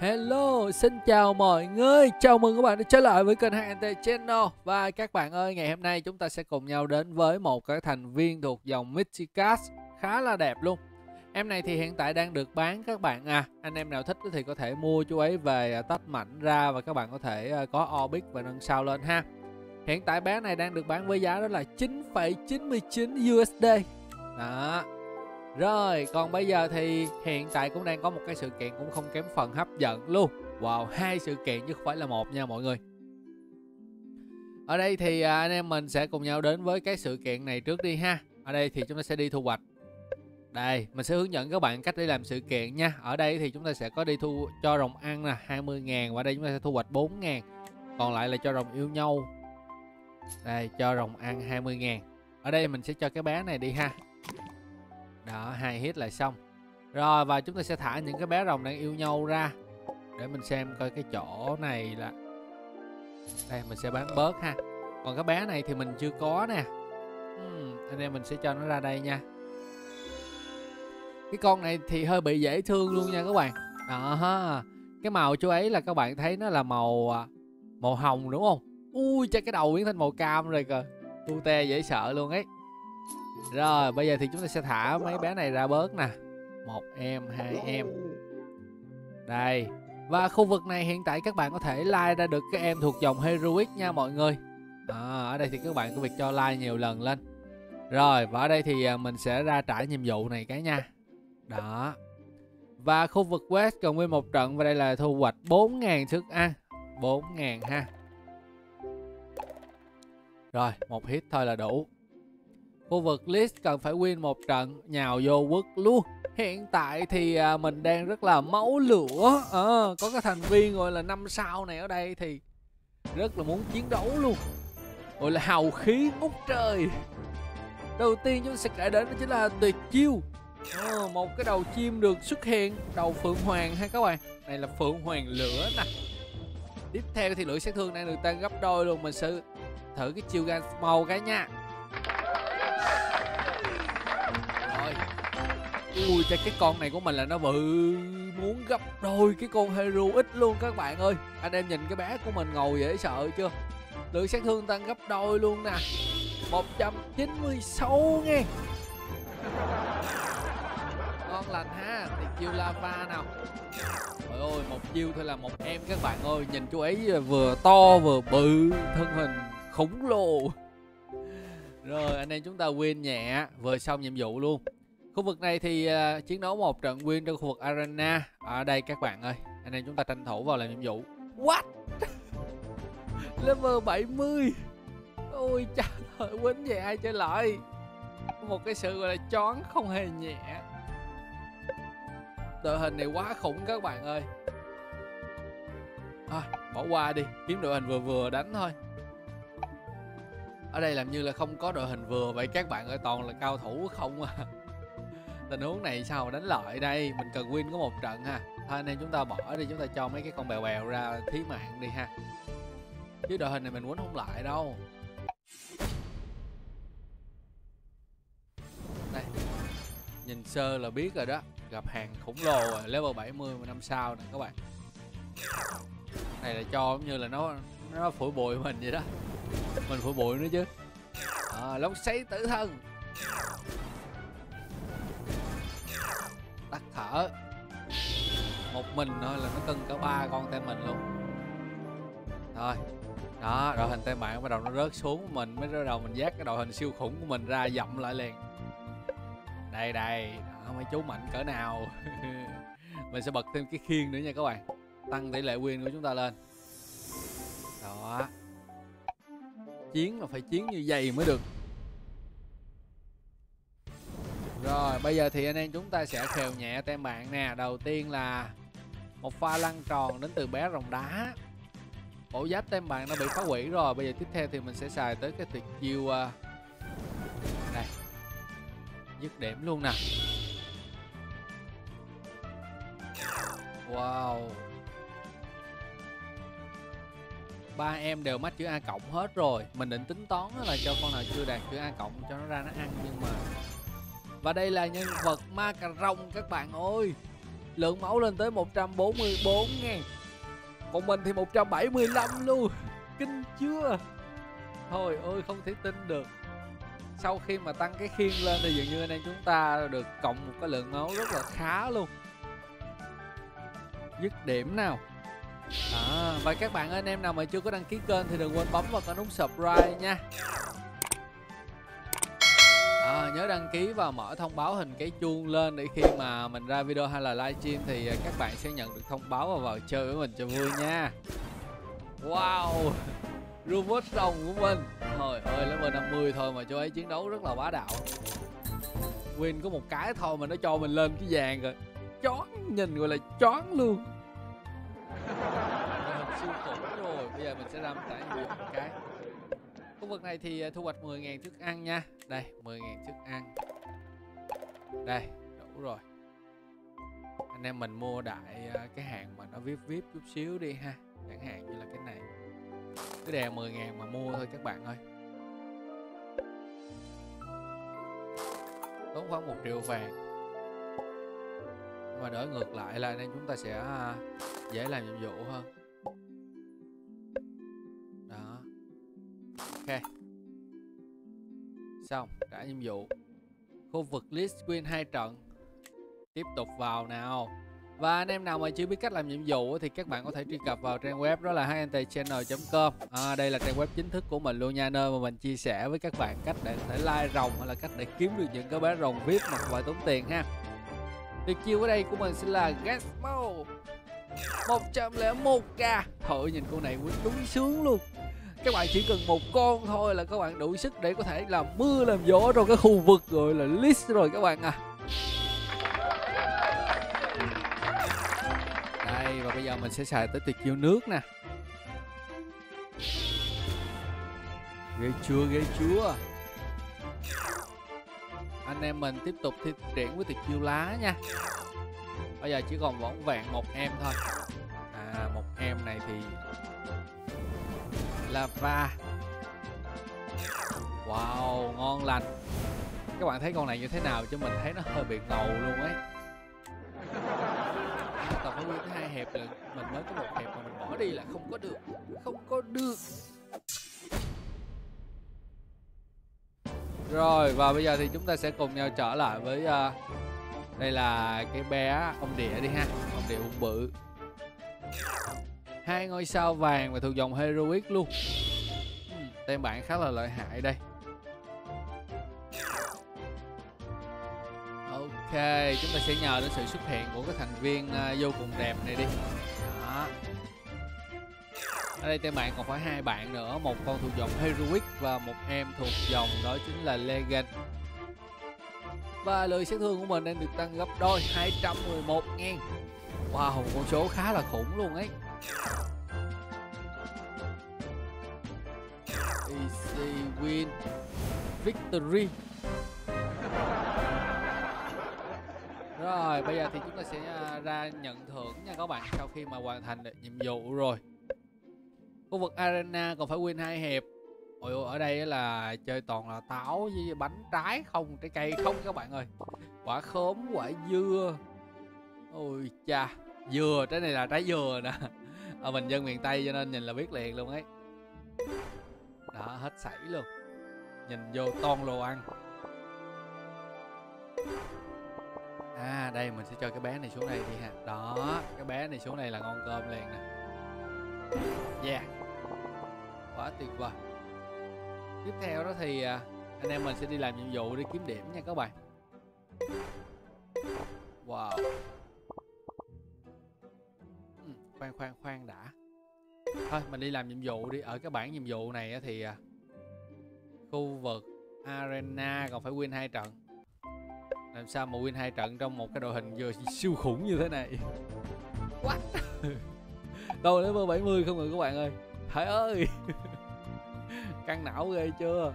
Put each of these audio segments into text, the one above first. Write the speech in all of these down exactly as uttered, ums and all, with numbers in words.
Hello, xin chào mọi người. Chào mừng các bạn đã trở lại với kênh hát en tê Channel. Và các bạn ơi, ngày hôm nay chúng ta sẽ cùng nhau đến với một cái thành viên thuộc dòng MixiCast khá là đẹp luôn. Em này thì hiện tại đang được bán các bạn à. Anh em nào thích thì có thể mua chú ấy về tách mảnh ra và các bạn có thể có orbit và nâng sao lên ha. Hiện tại bé này đang được bán với giá đó là chín phẩy chín chín u ét đê. Đó. Rồi, còn bây giờ thì hiện tại cũng đang có một cái sự kiện cũng không kém phần hấp dẫn luôn. Wow, hai sự kiện chứ không phải là một nha mọi người. Ở đây thì anh em mình sẽ cùng nhau đến với cái sự kiện này trước đi ha. Ở đây thì chúng ta sẽ đi thu hoạch. Đây, mình sẽ hướng dẫn các bạn cách để làm sự kiện nha. Ở đây thì chúng ta sẽ có đi thu cho rồng ăn nè, hai mươi ngàn. Và ở đây chúng ta sẽ thu hoạch bốn ngàn. Còn lại là cho rồng yêu nhau. Đây, cho rồng ăn hai mươi ngàn. Ở đây mình sẽ cho cái bé này đi ha. Đó, hai hit là xong. Rồi, và chúng ta sẽ thả những cái bé rồng đang yêu nhau ra. Để mình xem coi cái chỗ này là... Đây, mình sẽ bán bớt ha. Còn cái bé này thì mình chưa có nè. uhm, Anh em mình sẽ cho nó ra đây nha. Cái con này thì hơi bị dễ thương luôn nha các bạn. Đó, cái màu chú ấy là các bạn thấy nó là màu màu hồng đúng không? Ui, chắc cái đầu biến thành màu cam rồi kìa. Tute dễ sợ luôn ấy. Rồi, bây giờ thì chúng ta sẽ thả mấy bé này ra bớt nè. Một em, hai em. Đây. Và khu vực này hiện tại các bạn có thể like ra được các em thuộc dòng Heroic nha mọi người. à, Ở đây thì các bạn có việc cho like nhiều lần lên. Rồi, và ở đây thì mình sẽ ra trải nhiệm vụ này cái nha. Đó. Và khu vực West còn nguyên một trận. Và đây là thu hoạch bốn ngàn thức ăn. bốn ngàn ha. Rồi, một hit thôi là đủ. Khu vực list cần phải win một trận, nhào vô quất luôn. Hiện tại thì mình đang rất là máu lửa. à, Có cái thành viên gọi là năm sao này ở đây thì rất là muốn chiến đấu luôn. Gọi là hào khí ngút trời. Đầu tiên chúng ta sẽ kể đến đó chính là tuyệt chiêu. à, Một cái đầu chim được xuất hiện. Đầu phượng hoàng hay các bạn. Này là phượng hoàng lửa nè. Tiếp theo thì lưỡi sát thương đang được tăng gấp đôi luôn. Mình sẽ thử cái chiêu gan màu cái nha. Ui, chắc cái con này của mình là nó bự muốn gấp đôi cái con Heroic luôn các bạn ơi. Anh em nhìn cái bé của mình ngồi dễ sợ chưa? Lượng sát thương tăng gấp đôi luôn nè. Một trăm chín mươi sáu ngàn. Ngon lành ha. Thì chiêu lava nào. Trời ơi, một chiêu thôi là một em các bạn ơi. Nhìn chú ấy vừa to vừa bự. Thân hình khổng lồ. Rồi, anh em chúng ta win nhẹ. Vừa xong nhiệm vụ luôn. Khu vực này thì uh, chiến đấu một trận win trong khu vực arena. Ở đây các bạn ơi, anh em chúng ta tranh thủ vào làm nhiệm vụ. What? Level bảy mươi. Ôi trời ơi, quýnh về ai chơi lại. Một cái sự gọi là choáng không hề nhẹ. Đội hình này quá khủng các bạn ơi. à, Bỏ qua đi, kiếm đội hình vừa vừa đánh thôi. Ở đây làm như là không có đội hình vừa vậy các bạn ơi, toàn là cao thủ không à. Tình huống này sao mà đánh lợi đây. Mình cần win có một trận ha. Thôi anh em chúng ta bỏ đi, chúng ta cho mấy cái con bèo bèo ra thí mạng đi ha. Chứ đội hình này mình quấn không lại đâu. Đây. Nhìn sơ là biết rồi đó. Gặp hàng khổng lồ rồi. Level bảy mươi mà năm sao nè các bạn. Này là cho cũng như là nó nó phủi bụi mình vậy đó. Mình phủi bụi nữa chứ. à, Lốc xoáy tử thân. Tắt thở. Một mình thôi là nó cưng cả ba con tay mình luôn. Thôi. Đó, đội hình tay bạn bắt đầu nó rớt xuống mình. Mới bắt đầu mình vác cái đội hình siêu khủng của mình ra dậm lại liền. Đây đây. Đó, mấy chú mạnh cỡ nào. Mình sẽ bật thêm cái khiên nữa nha các bạn. Tăng tỷ lệ win của chúng ta lên. Đó. Chiến là phải chiến như vậy mới được. Rồi, bây giờ thì anh em chúng ta sẽ khều nhẹ tem bạn nè. Đầu tiên là một pha lăn tròn đến từ bé rồng đá. Bộ giáp tem bạn nó bị phá hủy rồi. Bây giờ tiếp theo thì mình sẽ xài tới cái tuyệt chiêu này. Dứt điểm luôn nè. Wow. Ba em đều mắc chữ A cộng hết rồi. Mình định tính toán là cho con nào chưa đạt chữ A cộng cho nó ra nó ăn nhưng mà. Và đây là nhân vật ma cà rồng các bạn ơi. lượng máu lên tới một trăm bốn mươi bốn ngàn, còn mình thì một trăm bảy mươi lăm luôn. Kinh chưa? Thôi ơi, không thể tin được. Sau khi mà tăng cái khiên lên thì dường như anh em chúng ta được cộng một cái lượng máu rất là khá luôn. Dứt điểm nào. À, và các bạn anh em nào mà chưa có đăng ký kênh thì đừng quên bấm vào cái nút subscribe nha. À, nhớ đăng ký và mở thông báo hình cái chuông lên để khi mà mình ra video hay là livestream thì các bạn sẽ nhận được thông báo và vào chơi với mình cho vui nha. Wow, robot rồng của mình. Trời ơi, level năm mươi thôi mà cho ấy chiến đấu rất là bá đạo. Win có một cái thôi mà nó cho mình lên cái vàng rồi. Choáng, nhìn gọi là choáng luôn. Siêu khủng rồi. Bây giờ mình sẽ làm trải nghiệm một cái. Khu vực này thì thu hoạch mười ngàn thức ăn nha. Đây, mười ngàn thức ăn. Đây, đủ rồi. Anh em mình mua đại cái hàng mà nó vip vip chút xíu đi ha. Chẳng hạn như là cái này. Cứ đè mười ngàn mà mua thôi các bạn ơi. Tốn khoảng một triệu vàng. Mà đổi ngược lại là nên chúng ta sẽ dễ làm nhiệm vụ hơn. Đó. Ok. Xong, đã nhiệm vụ. Khu vực list win hai trận. Tiếp tục vào nào. Và anh em nào mà chưa biết cách làm nhiệm vụ thì các bạn có thể truy cập vào trang web đó là H N T Channel chấm com. À, đây là trang web chính thức của mình luôn nha, nơi mà mình chia sẻ với các bạn cách để có thể lai rồng hay là cách để kiếm được những cái bé rồng vip mà không phải tốn tiền ha. Tuyệt chiêu ở đây của mình sẽ là Gasmo một trăm lẻ một k. Thôi nhìn con này quýnh đúng sướng luôn. Các bạn chỉ cần một con thôi là các bạn đủ sức để có thể làm mưa làm gió trong cái khu vực rồi là list rồi các bạn à. Và bây giờ mình sẽ xài tới tuyệt chiêu nước nè. Ghê chưa, ghê chưa. Anh em mình tiếp tục thi triển với tuyệt chiêu lá nha. Bây giờ chỉ còn vỏn vẹn một em thôi. À, một em này thì lava. Wow, ngon lành. Các bạn thấy con này như thế nào chứ mình thấy nó hơi bị ngầu luôn ấy. Tập huấn tới hai hẹp là mình mới có một hẹp mà mình bỏ đi là không có được, không có được. Rồi và bây giờ thì chúng ta sẽ cùng nhau trở lại với uh, đây là cái bé ông địa đi ha, ông địa ông bự. Hai ngôi sao vàng và thuộc dòng heroic luôn. Uhm, tên bạn khá là lợi hại đây. Ok, chúng ta sẽ nhờ đến sự xuất hiện của cái thành viên uh, vô cùng đẹp này đi. Đó. Ở đây tên bạn còn phải hai bạn nữa, một con thuộc dòng heroic và một em thuộc dòng đó chính là legend. Và lượng sát thương của mình đang được tăng gấp đôi, hai trăm mười một ngàn. Wow, một con số khá là khủng luôn ấy. Easy win, victory. Rồi, bây giờ thì chúng ta sẽ ra nhận thưởng nha các bạn, sau khi mà hoàn thành được nhiệm vụ rồi. Khu vực arena còn phải win hai hẹp. Ôi, ở đây là chơi toàn là táo với bánh trái không, trái cây không các bạn ơi. Quả khóm, quả dưa. Ôi cha, dừa, trái này là trái dừa nè. À, mình dân miền Tây cho nên nhìn là biết liền luôn ấy. Đó, hết sảy luôn. Nhìn vô toàn đồ ăn. À, đây mình sẽ cho cái bé này xuống đây đi ha. Đó, cái bé này xuống đây là ngon cơm liền nè. Yeah, quá tuyệt vời. Tiếp theo đó thì anh em mình sẽ đi làm nhiệm vụ để kiếm điểm nha các bạn. Wow. Ừ, khoan khoan khoan đã. Thôi mình đi làm nhiệm vụ đi. Ở cái bảng nhiệm vụ này thì khu vực arena còn phải win hai trận. Làm sao mà win hai trận trong một cái đội hình vừa siêu khủng như thế này. What? Tôi level bảy mươi không rồi các bạn ơi. Thầy ơi. Căng não ghê chưa.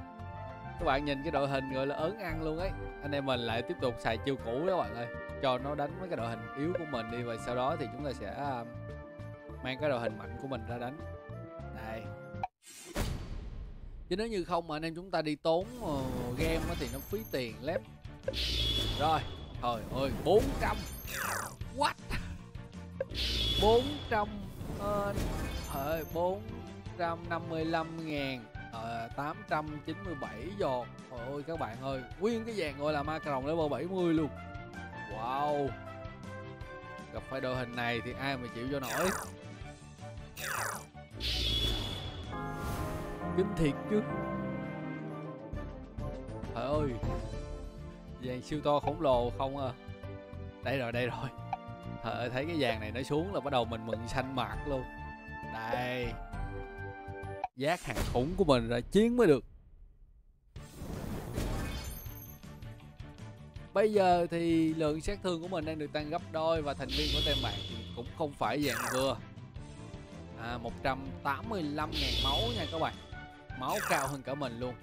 Các bạn nhìn cái đội hình gọi là ớn ăn luôn ấy. Anh em mình lại tiếp tục xài chiêu cũ đó các bạn ơi. Cho nó đánh với cái đội hình yếu của mình đi. Và sau đó thì chúng ta sẽ mang cái đội hình mạnh của mình ra đánh. Đây. Chứ nếu như không mà anh em chúng ta đi tốn game thì nó phí tiền lép. Rồi, trời ơi, bốn trăm. What? bốn trăm năm mươi lăm nghìn tám trăm chín mươi bảy giọt. Trời ơi các bạn ơi, nguyên cái dàn gọi là Macaron level bảy mươi luôn. Wow, gặp phải đội hình này thì ai mà chịu cho nổi. Kinh thiệt chứ. Trời ơi, dàn siêu to khổng lồ không à. Đây rồi, đây rồi. Trời ơi, thấy cái dàn này nó xuống là bắt đầu mình mừng xanh mặt luôn. Đây, giác hàng khủng của mình ra chiến mới được. Bây giờ thì lượng sát thương của mình đang được tăng gấp đôi. Và thành viên của tem bạn thì cũng không phải dạng vừa à, một trăm tám mươi lăm nghìn máu nha các bạn. Máu cao hơn cả mình luôn.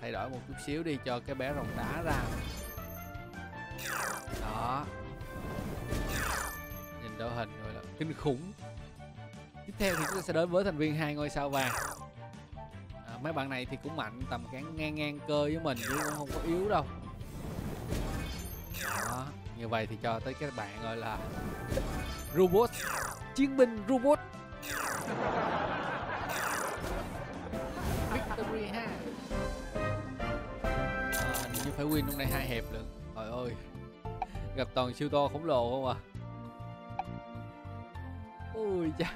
Thay đổi một chút xíu đi cho cái bé rồng đá ra. Đó, nhìn đội hình rồi là kinh khủng. Tiếp theo thì chúng ta sẽ đến với thành viên hai ngôi sao vàng. à, Mấy bạn này thì cũng mạnh, tầm cán ngang ngang cơ với mình nhưng cũng không có yếu đâu. Đó, như vậy thì cho tới các bạn gọi là robot, chiến binh robot victory ha. À, như phải win hôm nay hai hẹp nữa. Trời ơi, gặp toàn siêu to khổng lồ không à. Ui cha,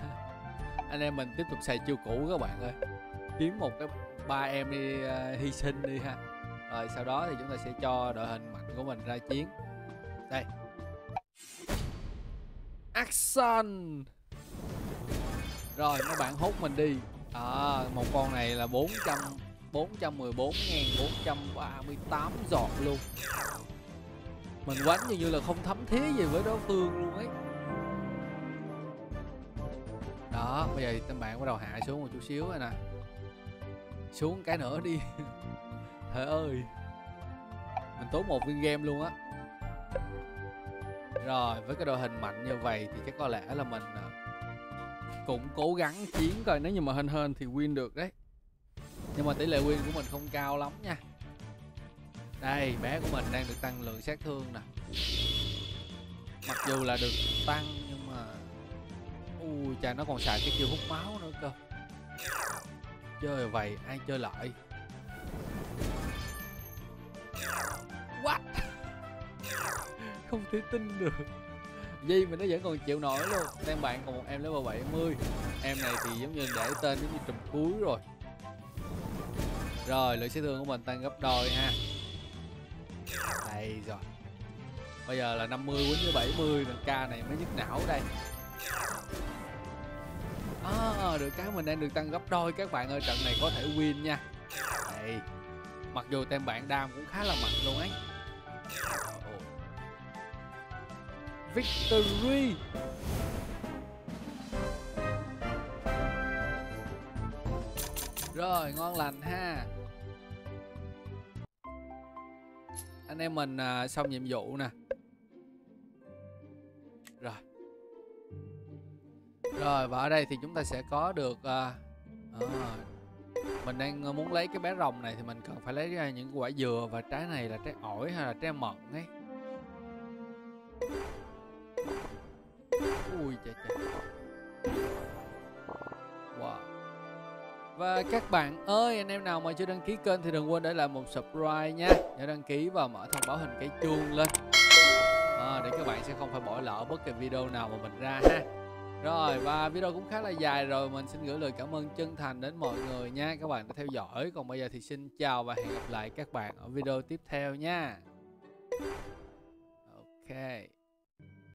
anh em mình tiếp tục xài chiêu cũ các bạn ơi, kiếm một cái ba em đi uh, hy sinh đi ha. Rồi sau đó thì chúng ta sẽ cho đội hình mạnh của mình ra chiến. Đây, action. Rồi các bạn hút mình đi. À, một con này là bốn trăm bốn trăm mười bốn nghìn bốn trăm ba mươi tám giọt luôn. Mình quánh như như là không thấm thía gì với đối phương luôn ấy. Đó, bây giờ thì các bạn bắt đầu hạ xuống một chút xíu rồi nè. Xuống cái nữa đi. Trời ơi, mình tốn một viên game luôn á. Rồi, với cái đội hình mạnh như vậy thì chắc có lẽ là mình cũng cố gắng chiến coi, nếu như mà hên hên thì win được đấy. Nhưng mà tỷ lệ win của mình không cao lắm nha. Đây, bé của mình đang được tăng lượng sát thương nè. Mặc dù là được tăng nhưng mà ui cha, nó còn xài cái chiêu hút máu nữa cơ. Chơi vậy ai chơi lại. What? Không thể tin được. Vì mình nó vẫn còn chịu nổi luôn. Đang bạn còn một em level bảy mươi. Em này thì giống như để tên giống như trùm cuối rồi. Rồi lượng sát thương của mình tăng gấp đôi ha. Đây rồi. Bây giờ là năm mươi quýnh với bảy mươi. K này mới nhức não đây. À, được cái mình đang được tăng gấp đôi. Các bạn ơi, trận này có thể win nha. Đây, mặc dù tem bạn đam cũng khá là mạnh luôn ấy. Oh, victory. Rồi ngon lành ha. Anh em mình à, xong nhiệm vụ nè. Rồi Rồi và ở đây thì chúng ta sẽ có được à, à, mình đang muốn lấy cái bé rồng này thì mình cần phải lấy ra những quả dừa. Và trái này là trái ổi hay là trái mận ấy. Ui trời trời. Wow. Và các bạn ơi, anh em nào mà chưa đăng ký kênh thì đừng quên để lại một subscribe nha. Nhớ đăng ký và mở thông báo hình cái chuông lên à, để các bạn sẽ không phải bỏ lỡ bất kỳ video nào mà mình ra ha. Rồi, và video cũng khá là dài rồi, mình xin gửi lời cảm ơn chân thành đến mọi người nha. Các bạn đã theo dõi, còn bây giờ thì xin chào và hẹn gặp lại các bạn ở video tiếp theo nha. Ok.